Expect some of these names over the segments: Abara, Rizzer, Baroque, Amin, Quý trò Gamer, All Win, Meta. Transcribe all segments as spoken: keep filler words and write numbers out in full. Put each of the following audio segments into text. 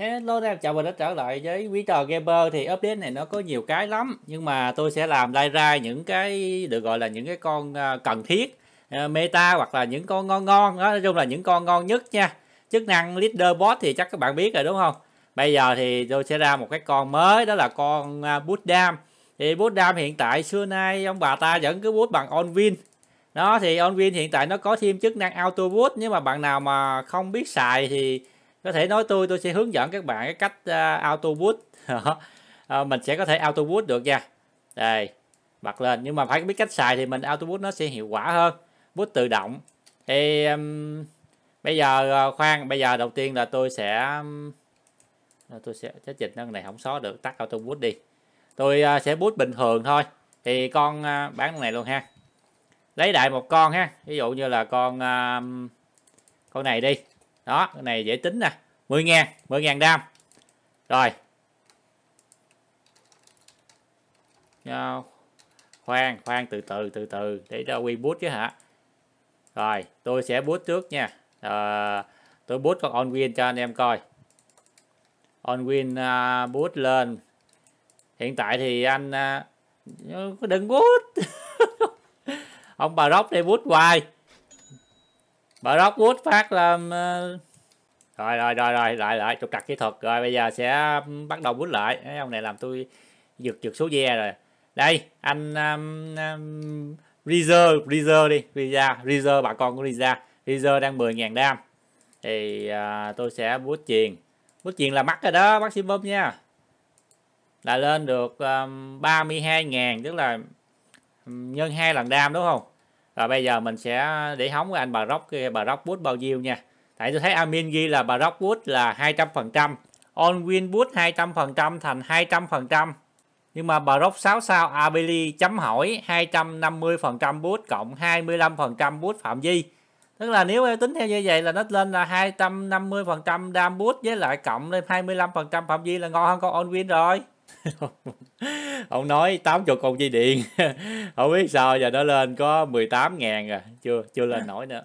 Hello em, chào mừng đã trở lại với Quý trò Gamer. Thì update này nó có nhiều cái lắm, nhưng mà tôi sẽ làm lai ra những cái được gọi là những cái con cần thiết meta, hoặc là những con ngon ngon đó. Nói chung là những con ngon nhất nha. Chức năng leader bot thì chắc các bạn biết rồi đúng không? Bây giờ thì tôi sẽ ra một cái con mới, đó là con boost dam. Thì boost dam hiện tại xưa nay ông bà ta vẫn cứ boost bằng All Win. Đó thì All Win hiện tại nó có thêm chức năng auto boost, nhưng mà bạn nào mà không biết xài thì có thể nói tôi tôi sẽ hướng dẫn các bạn cái cách uh, auto boost. uh, mình sẽ có thể auto boost được nha. Đây, bật lên, nhưng mà phải biết cách xài thì mình auto boost nó sẽ hiệu quả hơn. Boost tự động. Thì um, bây giờ uh, khoan, bây giờ đầu tiên là tôi sẽ um, tôi sẽ chết dịch cái này không xóa được, tắt auto boost đi. Tôi uh, sẽ boost bình thường thôi. Thì con uh, bán này luôn ha. Lấy đại một con ha. Ví dụ như là con uh, con này đi. Đó, cái này dễ tính nè, mười ngàn, mười ngàn đam. Rồi. Khoan, khoan, từ từ, từ từ, để ra quy boost chứ hả? Rồi, tôi sẽ boost trước nha. À, tôi boost con On Win cho anh em coi. On Win uh, boost lên. Hiện tại thì anh... Uh, đừng boost. Ông Baroque đi boost hoài. Baroque boost phát làm rồi rồi rồi rồi lại lại trục trặc kỹ thuật. Rồi bây giờ sẽ bắt đầu boost lại. Đấy, ông này làm tôi giật giật số ve rồi. Đây anh um, um, Rizzer Rizzer đi Rizzer Rizzer bà con của Rizzer Rizzer đang mười ngàn đam. Thì uh, tôi sẽ boost chuyền. Boost chuyền là mắc rồi đó, maximum nha. Là lên được um, ba mươi hai ngàn, tức là um, nhân hai lần đam đúng không? Rồi bây giờ mình sẽ để hóng với anh Baroque, Baroque boost bao nhiêu nha. Tại tôi thấy Amin ghi là Baroque boost là hai trăm phần trăm, On Win boost hai trăm phần trăm thành hai trăm phần trăm. Nhưng mà Baroque sáu sao Abili chấm hỏi hai trăm năm mươi phần trăm boost cộng hai mươi lăm phần trăm boost phạm vi. Tức là nếu em tính theo như vậy là nó lên là hai trăm năm mươi phần trăm đam boost với lại cộng lên hai mươi lăm phần trăm phạm vi là ngon hơn con On Win rồi. Ông nói tám mươi con dây điện. Không biết sao giờ nó lên có mười tám ngàn rồi, chưa chưa lên nổi nữa.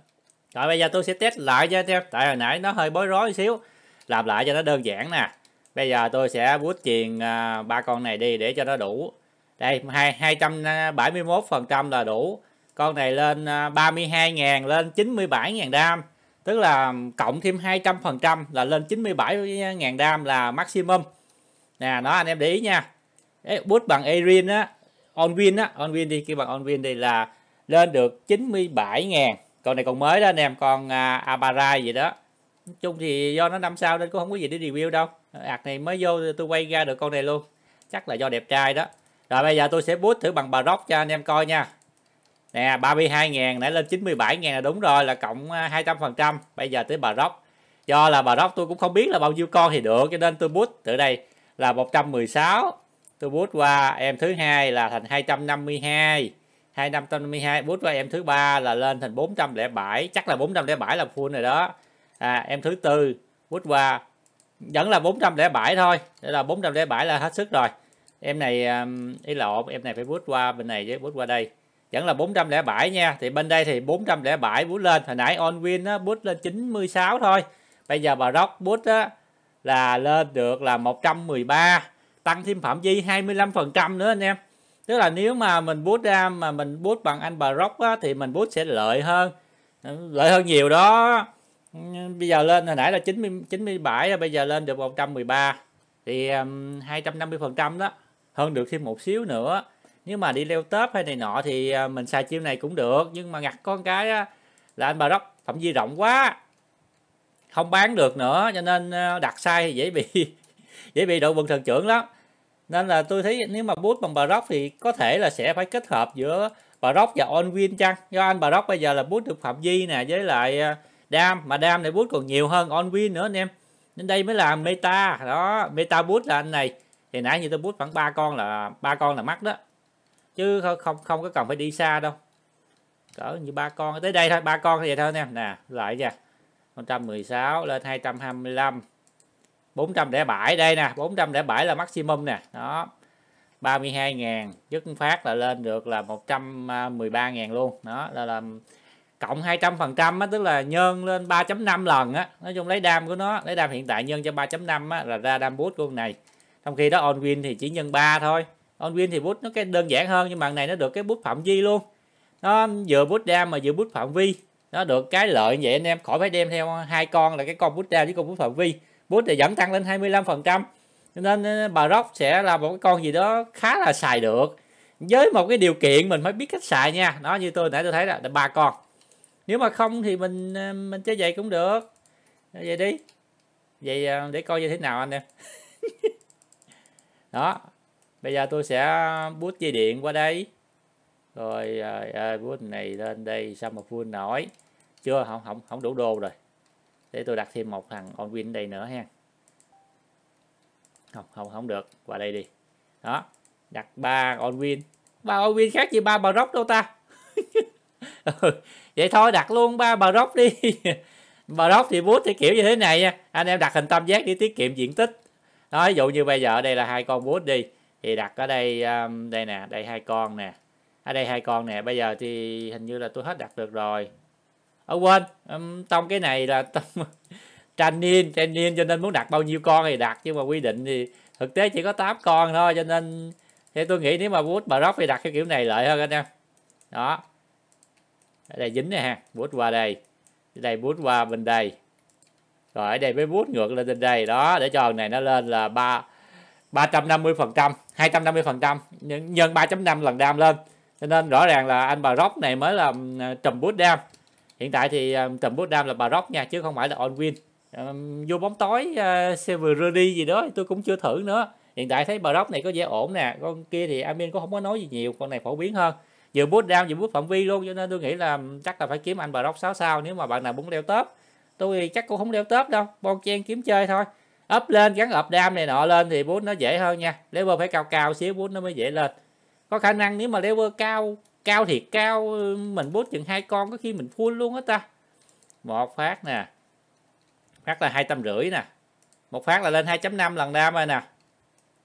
Rồi bây giờ tôi sẽ test lại cho anh em, tại hồi nãy nó hơi bối rối xíu. Làm lại cho nó đơn giản nè. Bây giờ tôi sẽ boost chuyền ba con này đi để cho nó đủ. Đây hai trăm bảy mươi mốt phần trăm là đủ. Con này lên ba mươi hai ngàn, lên chín mươi bảy ngàn đam. Tức là cộng thêm hai trăm phần trăm là lên chín mươi bảy ngàn đam là maximum. Nè, nó anh em để ý nha. Đấy, boost bằng Erin á, On Win á, On Win đi, kêu bằng On Win đi là lên được chín mươi bảy ngàn. Con này còn mới đó anh em, con à, Abara gì đó. Nói chung thì do nó năm sao nên cũng không có gì để review đâu. Ạc này mới vô tôi quay ra được con này luôn. Chắc là do đẹp trai đó. Rồi bây giờ tôi sẽ boost thử bằng Baroque cho anh em coi nha. Nè, ba mươi hai ngàn nãy lên chín mươi bảy ngàn là đúng rồi, là cộng hai trăm phần trăm. Bây giờ tới Baroque. Do là Baroque tôi cũng không biết là bao nhiêu con thì được, cho nên tôi boost từ đây là một trăm mười sáu. Tôi boost qua em thứ hai là thành hai trăm năm mươi hai, hai trăm năm mươi hai. Boost qua em thứ ba là lên thành bốn trăm lẻ bảy, chắc là bốn trăm lẻ bảy là full rồi đó. À, em thứ tư boost qua vẫn là bốn trăm lẻ bảy thôi, đây là bốn trăm lẻ bảy là hết sức rồi. Em này ý lộn, em này phải boost qua bên này chứ, boost qua đây vẫn là bốn trăm lẻ bảy nha. Thì bên đây thì bốn trăm lẻ bảy boost lên, hồi nãy On Win á boost lên chín mươi sáu thôi. Bây giờ Baroque boost á là lên được là một trăm mười ba, tăng thêm phạm vi hai mươi lăm phần trăm nữa anh em. Tức là nếu mà mình boost ra mà mình boost bằng anh Baroque á, thì mình boost sẽ lợi hơn, lợi hơn nhiều đó. Bây giờ lên hồi nãy là chín mươi, chín mươi bảy, bây giờ lên được một trăm mười ba thì um, hai trăm năm mươi phần trăm đó, hơn được thêm một xíu nữa. Nếu mà đi leo top hay này nọ thì uh, mình xài chiêu này cũng được, nhưng mà ngặt con cái á, là anh Baroque phạm vi rộng quá, không bán được nữa, cho nên đặt sai thì dễ bị dễ bị đội quân thần trưởng lắm. Nên là tôi thấy nếu mà boost bằng Baroque thì có thể là sẽ phải kết hợp giữa Baroque và On Win chăng. Do anh Baroque bây giờ là boost được phạm vi nè với lại dam, mà dam này boost còn nhiều hơn On Win nữa anh em. Nên đây mới là meta đó, meta boost là anh này. Thì nãy như tôi boost khoảng ba con là ba con là mắc đó. Chứ không không không có cần phải đi xa đâu. Cỡ như ba con tới đây thôi, ba con thì vậy thôi anh em. Nè, lại nha. một trăm mười sáu lên hai trăm hai mươi lăm, bốn trăm lẻ bảy đây nè, bốn trăm lẻ bảy là maximum nè. Đó, ba mươi hai ngàn dứt phát là lên được là một trăm mười ba ngàn luôn. Đó là, là cộng hai trăm phần trăm á, tức là nhân lên ba chấm năm lần á. Nói chung lấy đam của nó, lấy đam hiện tại nhân cho ba chấm năm á là ra đam boost của con này. Trong khi đó All Win thì chỉ nhân ba thôi. All Win thì boost nó cái đơn giản hơn, nhưng mà này nó được cái boost phạm vi luôn. Nó vừa boost đam mà vừa boost phạm vi. Nó được cái lợi như vậy anh em khỏi phải đem theo hai con là cái con boost đam với con boost phạm vi. Boost thì vẫn tăng lên hai mươi lăm phần trăm. Cho nên Baroque sẽ là một cái con gì đó khá là xài được. Với một cái điều kiện mình phải biết cách xài nha. Đó, như tôi nãy tôi thấy là ba con. Nếu mà không thì mình mình chơi vậy cũng được. Vậy đi. Vậy để coi như thế nào anh em. Đó. Bây giờ tôi sẽ boost dây điện qua đây. Rồi à, boost này lên đây sao mà full nổi. Chưa, không không không đủ đô rồi. Để tôi đặt thêm một thằng All Win đây nữa ha. Không không không được, qua đây đi. Đó. Đặt ba All Win. ba All Win khác gì ba Baroque đâu ta. Ừ, vậy thôi đặt luôn ba Baroque đi. Baroque thì boost thì kiểu như thế này nha. Anh em đặt hình tam giác để tiết kiệm diện tích. Đó, ví dụ như bây giờ ở đây là hai con boost đi thì đặt ở đây um, đây nè, đây hai con nè. Ở đây hai con nè, bây giờ thì hình như là tôi hết đặt được rồi. Ở quên, um, tông cái này là Trainin, Trainin cho nên muốn đặt bao nhiêu con thì đặt, nhưng mà quy định thì thực tế chỉ có tám con thôi, cho nên thì tôi nghĩ nếu mà boost Baroque thì đặt cái kiểu này lợi hơn anh em. Đó. Ở đây dính nè ha, boost qua đây. Ở đây boost qua bên đây. Rồi ở đây mới boost ngược lên trên đây đó, để cho con này nó lên là ba ba trăm năm mươi phần trăm, hai trăm năm mươi phần trăm nhân ba chấm năm lần đam lên. Cho nên rõ ràng là anh Baroque này mới là trùm boost đam. Hiện tại thì trùm boost đam là Baroque nha, chứ không phải là All Win. Um, vô bóng tối uh, Severity gì đó tôi cũng chưa thử nữa. Hiện tại thấy Baroque này có vẻ ổn nè. Con kia thì Amin cũng không có nói gì nhiều. Con này phổ biến hơn, vừa boost down vừa boost phạm vi luôn. Cho nên tôi nghĩ là chắc là phải kiếm anh Baroque sáu sao. Nếu mà bạn nào muốn đeo top, tôi chắc cũng không đeo top đâu, bon chen kiếm chơi thôi. Up lên gắn up down này nọ lên thì boost nó dễ hơn nha. Level phải cao cao xíu boost nó mới dễ lên. Có khả năng nếu mà level cao, cao thiệt cao, mình boost chừng hai con có khi mình full luôn á ta. Một phát nè, phát là hai trăm rưỡi nè, một phát là lên hai chấm năm lần đam rồi nè,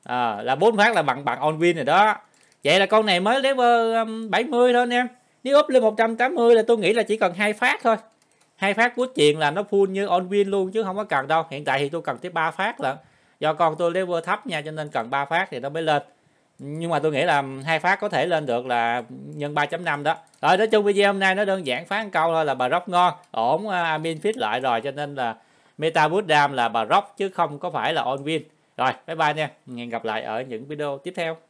à, là bốn phát là bằng bằng All Win rồi đó. Vậy là con này mới level bảy mươi thôi anh em. Nếu up lên một trăm tám mươi là tôi nghĩ là chỉ cần hai phát thôi, hai phát cuối chuyện là nó full như All Win luôn chứ không có cần đâu. Hiện tại thì tôi cần tới ba phát là do con tôi level thấp nha, cho nên cần ba phát thì nó mới lên. Nhưng mà tôi nghĩ là hai phát có thể lên được là nhân ba chấm năm đó. Rồi nói chung video hôm nay nó đơn giản phán câu thôi là Baroque ngon, ổn, Amin fit lại rồi, cho nên là Meta Boost Dam là Baroque chứ không có phải là All Win. Rồi, bye bye nha. Hẹn gặp lại ở những video tiếp theo.